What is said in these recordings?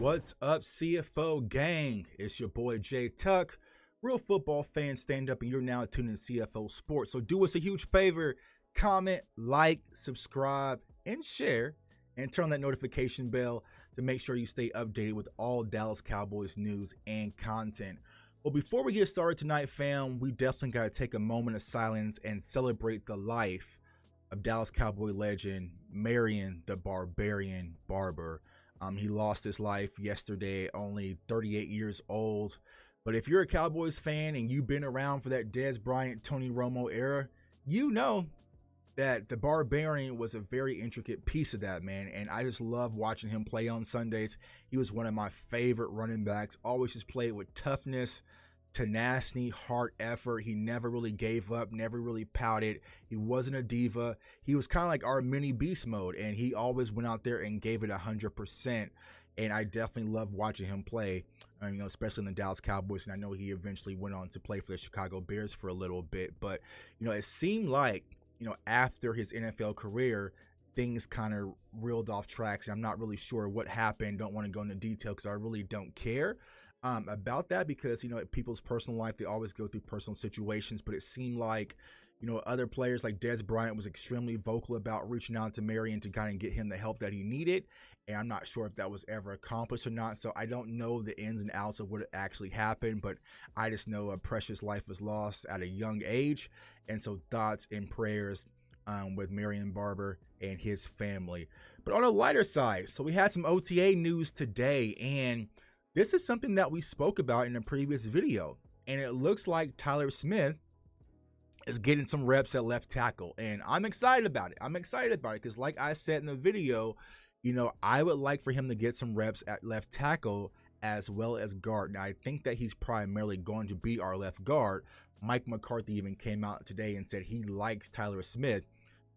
What's up, CFO gang? It's your boy Jay Tuck. Real football fans, stand up, and you're now tuned in to CFO Sports. So do us a huge favor, comment, like, subscribe, and share, and turn on that notification bell to make sure you stay updated with all Dallas Cowboys news and content. Well, before we get started tonight, fam, we definitely got to take a moment of silence and celebrate the life of Dallas Cowboy legend Marion the Barbarian Barber. He lost his life yesterday, only 38 years old. But if you're a Cowboys fan and you've been around for that Dez Bryant, Tony Romo era, you know that the Barbarian was a very intricate piece of that, man. And I just love watching him play on Sundays. He was one of my favorite running backs. Always just played with toughness, tenacity, hard effort. He never really gave up, never really pouted. He wasn't a diva. He was kind of like our mini beast mode, and he always went out there and gave it 100%. And I definitely love watching him play, you know, especially in the Dallas Cowboys. And I know he eventually went on to play for the Chicago Bears for a little bit, but you know, it seemed like, you know, after his NFL career, things kind of reeled off tracks. I'm not really sure what happened. Don't want to go into detail because I really don't care about that, because, you know, people's personal life, they always go through personal situations. But it seemed like, you know, other players like Dez Bryant was extremely vocal about reaching out to Marion to kind of get him the help that he needed. And I'm not sure if that was ever accomplished or not. So I don't know the ins and outs of what actually happened, but I just know a precious life was lost at a young age. And so thoughts and prayers with Marion Barber and his family. But on a lighter side, so we had some OTA news today, and this is something that we spoke about in a previous video. And it looks like Tyler Smith is getting some reps at left tackle, and I'm excited about it. I'm excited about it because, like I said in the video, you know, I would like for him to get some reps at left tackle as well as guard. Now, I think that he's primarily going to be our left guard. Mike McCarthy even came out today and said he likes Tyler Smith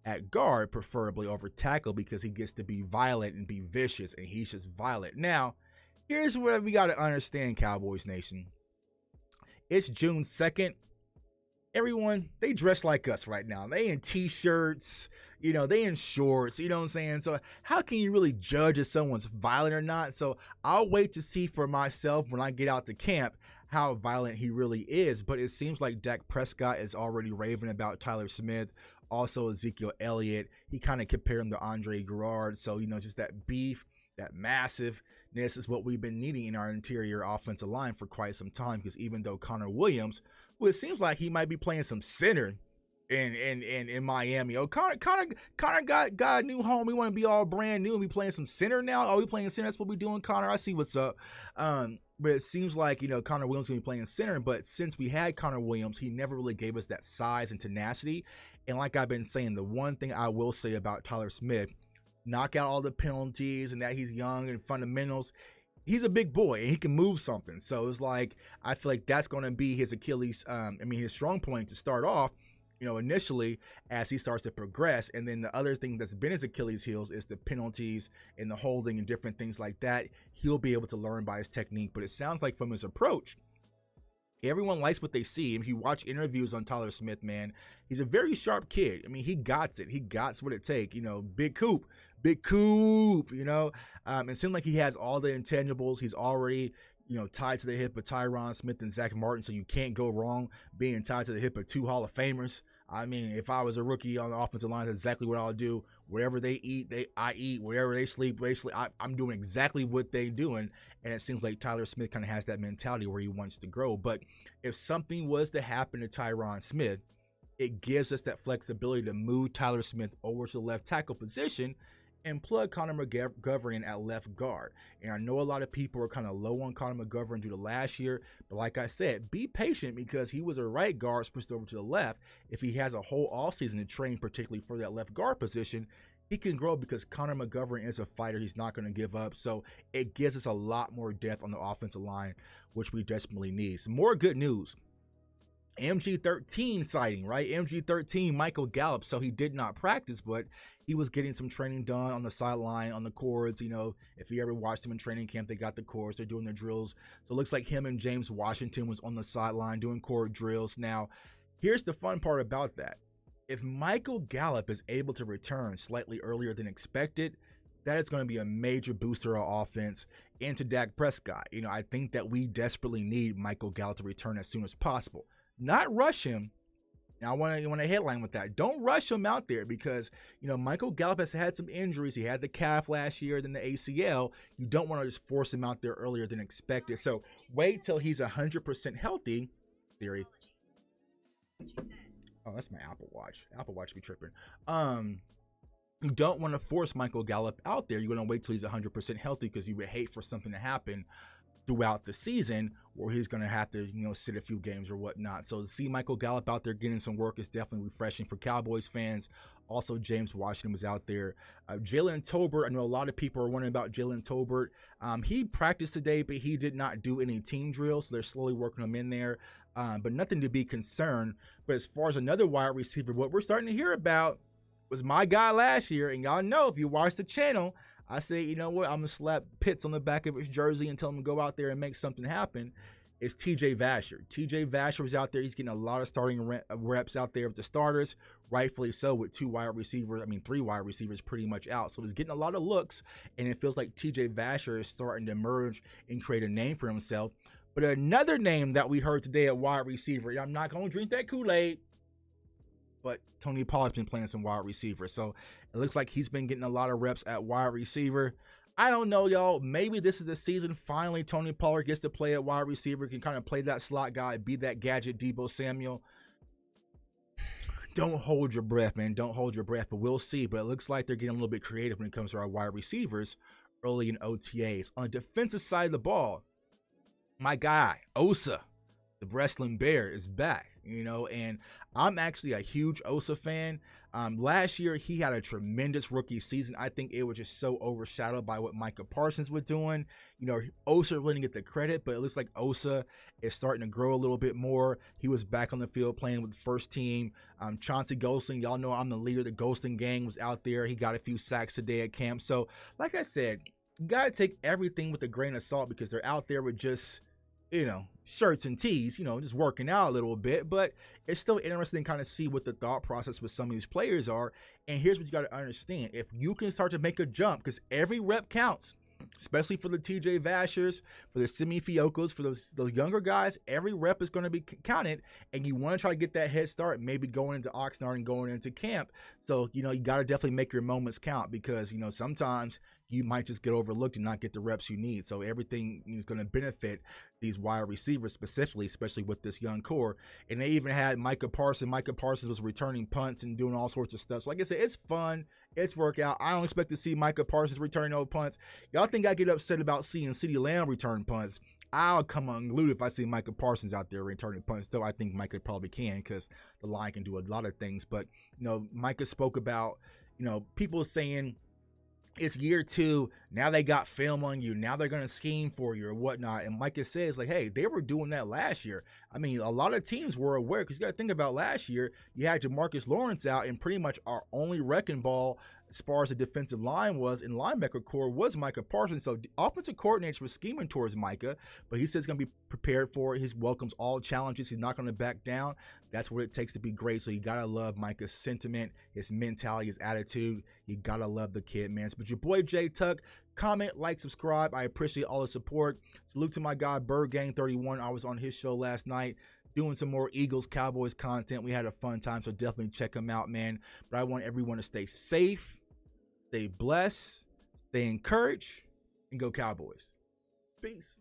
at guard, preferably over tackle, because he gets to be violent and be vicious, and he's just violent. Now, here's where we got to understand, Cowboys Nation. It's June 2nd. Everyone, they dress like us right now. They in t-shirts, you know, they in shorts, you know what I'm saying? So how can you really judge if someone's violent or not? So I'll wait to see for myself when I get out to camp how violent he really is. But it seems like Dak Prescott is already raving about Tyler Smith. Also Ezekiel Elliott, he kind of compared him to Andre Girard. So, you know, just that beef, that massiveness is what we've been needing in our interior offensive line for quite some time. Because even though Connor Williams, well, it seems like he might be playing some center in Miami. Oh, Connor got a new home. We want to be all brand new and be playing some center now. Oh, we playing center. That's what we doing, Connor. I see what's up. But it seems like, you know, Connor Williams going to be playing center. But since we had Connor Williams, he never really gave us that size and tenacity. And like I've been saying, the one thing I will say about Tyler Smith, knock out all the penalties and that he's young and fundamentals, he's a big boy and he can move something. So it's like, I feel like that's going to be his Achilles, his strong point to start off, you know, initially as he starts to progress. And then the other thing that's been his Achilles heels is the penalties and the holding and different things like that. He'll be able to learn by his technique, but it sounds like from his approach, everyone likes what they see. If you watch interviews on Tyler Smith, man, he's a very sharp kid. I mean, he gots it. He gots what it takes. You know, big coop, you know. It seemed like he has all the intangibles. He's already, you know, tied to the hip of Tyron Smith and Zach Martin, so you can't go wrong being tied to the hip of two Hall of Famers. I mean, if I was a rookie on the offensive line, that's exactly what I'll do. Whatever they eat, I eat. Whatever they sleep. I'm doing exactly what they're doing. And it seems like Tyler Smith kind of has that mentality where he wants to grow. But if something was to happen to Tyron Smith, it gives us that flexibility to move Tyler Smith over to the left tackle position and plug Conor McGovern in at left guard. And I know a lot of people are kind of low on Conor McGovern due to last year, but like I said, be patient because he was a right guard switched over to the left. If he has a whole offseason to train, particularly for that left guard position, he can grow because Conor McGovern is a fighter. He's not going to give up. So it gives us a lot more depth on the offensive line, which we desperately need. Some more good news. MG13 sighting, right? MG13, Michael Gallup. So he did not practice, but he was getting some training done on the sideline, on the cords. You know, if you ever watched him in training camp, they got the cords, they're doing their drills. So it looks like him and James Washington was on the sideline doing cord drills. Now, here's the fun part about that. If Michael Gallup is able to return slightly earlier than expected, that is going to be a major boost to our offense and to Dak Prescott. You know, I think that we desperately need Michael Gallup to return as soon as possible. Not rush him. Now, I want to headline with that. Don't rush him out there because, you know, Michael Gallup has had some injuries. He had the calf last year, then the ACL. You don't want to just force him out there earlier than expected. So wait till he's 100% healthy. Theory. Oh, that's my Apple Watch. Apple Watch be tripping. You don't want to force Michael Gallup out there. You're going to wait till he's 100% healthy because you would hate for something to happen throughout the season where he's going to have to, you know, sit a few games or whatnot. So to see Michael Gallup out there getting some work is definitely refreshing for Cowboys fans. Also, James Washington was out there. Jalen Tolbert, I know a lot of people are wondering about Jalen Tolbert. He practiced today, but he did not do any team drills, so they're slowly working him in there. But nothing to be concerned. But as far as another wide receiver, what we're starting to hear about was my guy last year, and y'all know if you watch the channel, I say, you know what, I'm gonna slap Pitts on the back of his jersey and tell him to go out there and make something happen. It's T.J. Vasher. T.J. Vasher was out there. He's getting a lot of starting reps out there with the starters, rightfully so, with three wide receivers pretty much out. So he's getting a lot of looks, and it feels like T.J. Vasher is starting to emerge and create a name for himself. But another name that we heard today at wide receiver, I'm not gonna drink that Kool-Aid, but Tony Pollard's been playing some wide receiver. So it looks like he's been getting a lot of reps at wide receiver. I don't know, y'all. Maybe this is the season finally Tony Pollard gets to play at wide receiver, can kind of play that slot guy, be that gadget Deebo Samuel. Don't hold your breath, man. Don't hold your breath, but we'll see. But it looks like they're getting a little bit creative when it comes to our wide receivers early in OTAs. On the defensive side of the ball, my guy, Osa, the wrestling bear, is back. You know, and I'm actually a huge Osa fan. Last year, he had a tremendous rookie season. I think it was just so overshadowed by what Micah Parsons was doing. You know, Osa wouldn't get the credit, but it looks like Osa is starting to grow a little bit more. He was back on the field playing with the first team. Chauncey Golston, y'all know I'm the leader. The Golston gang was out there. He got a few sacks today at camp. So, like I said, you got to take everything with a grain of salt because they're out there with just, you know, shirts and tees, you know, just working out a little bit, but it's still interesting to kind of see what the thought process with some of these players are. And here's what you got to understand. If you can start to make a jump, because every rep counts, especially for the TJ Vashers, for the Simi Fiocos, for those younger guys, every rep is going to be counted, and you want to try to get that head start, maybe going into Oxnard and going into camp. So, you know, you got to definitely make your moments count because, you know, sometimes you might just get overlooked and not get the reps you need. So everything is going to benefit these wide receivers specifically, especially with this young core. And they even had Micah Parsons. Micah Parsons was returning punts and doing all sorts of stuff. So like I said, it's fun. It's workout. I don't expect to see Micah Parsons returning old punts. Y'all think I get upset about seeing CeeDee Lamb return punts? I'll come unglued if I see Micah Parsons out there returning punts, though I think Micah probably can because the line can do a lot of things. But, you know, Micah spoke about, you know, people saying, it's year two. Now they got film on you. Now they're going to scheme for you or whatnot. And Micah says, like, hey, they were doing that last year. I mean, a lot of teams were aware because you got to think about last year. You had DeMarcus Lawrence out and pretty much our only wrecking ball as far as the defensive line was and linebacker core was Micah Parsons. So the offensive coordinators were scheming towards Micah, but he says he's going to be prepared for it. He welcomes all challenges. He's not going to back down. That's what it takes to be great. So you got to love Micah's sentiment, his mentality, his attitude. You got to love the kid, man. But your boy Jay Tuck, comment, like, subscribe. I appreciate all the support. Salute to my guy, Bird Gang 31. I was on his show last night, doing some more Eagles Cowboys content. We had a fun time, so definitely check him out, man. But I want everyone to stay safe. Stay blessed, stay encouraged, and go Cowboys. Peace.